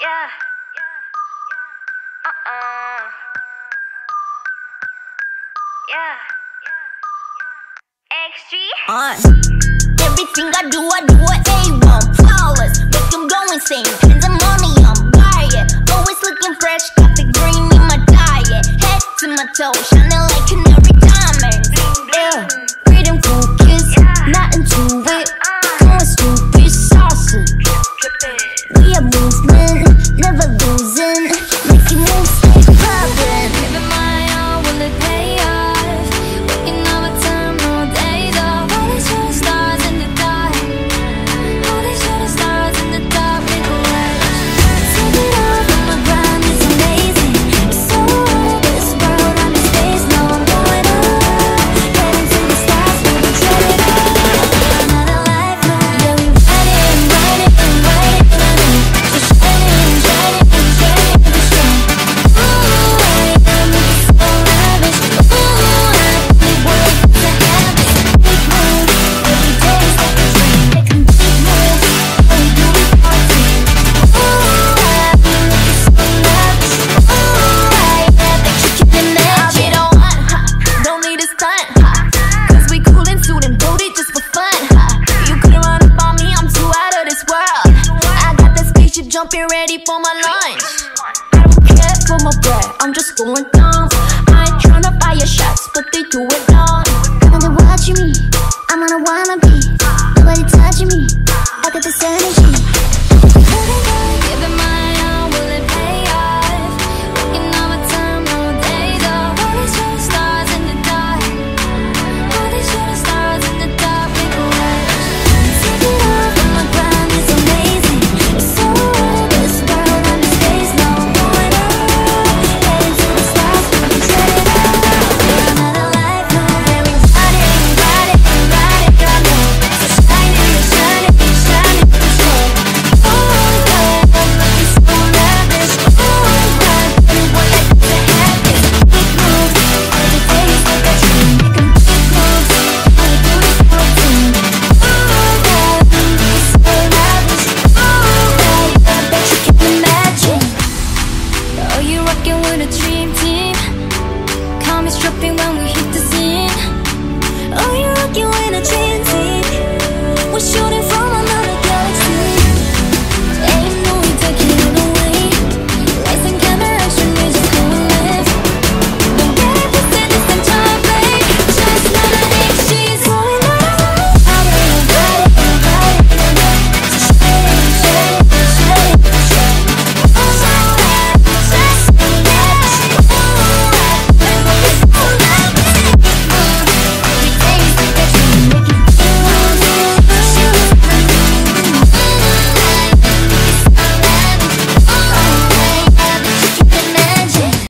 Yeah. Yeah. XG. Everything I do what they want. Flawless, make them go insane. Spend the money on diet. Always looking fresh, got the green in my diet. Head to my toes, shining like canary diamonds. Yeah, freedom cookies, not into it. Going stupid, saucy. We are movement, never losing. Making moves like clubbing. Giving my all, will it pay off? Working overtime, no days off. All these shooting stars in the dark. All these shooting stars in the dark. Make a way. Take it off, my grind is amazing. It's so hard, this world on its face. Now I'm going up, heading to the stars. We're gonna set it off. Another lifeline. Yeah, we riding, riding, riding, riding. Just riding, riding, riding, riding. Ooh, I am so lavish. Ooh, I only work to have this. Big moves, every day is like a dream. Making big moves, only do it for me. Ooh, I am so lavish. Ooh, I am the chicken and the egg. I get on hot, don't need a stunt. Cause we cool and suit and booted just for fun. You couldn't run up on me, I'm too out of this world. I got that spaceship jumping ready for my lunch. I don't care for my bread, I'm just going